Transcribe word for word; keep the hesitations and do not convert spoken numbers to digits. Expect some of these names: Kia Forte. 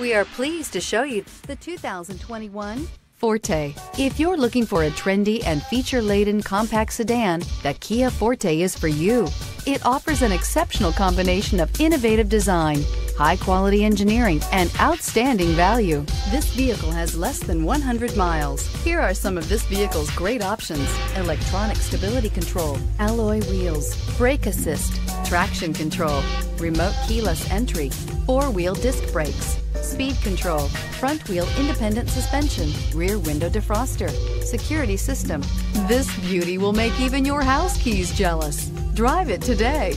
We are pleased to show you the two thousand twenty-one Forte. If you're looking for a trendy and feature-laden compact sedan, the Kia Forte is for you. It offers an exceptional combination of innovative design, high-quality engineering, and outstanding value. This vehicle has less than one hundred miles. Here are some of this vehicle's great options: electronic stability control, alloy wheels, brake assist, traction control, remote keyless entry, four-wheel disc brakes, speed control, front wheel independent suspension, rear window defroster, security system. This beauty will make even your house keys jealous. Drive it today.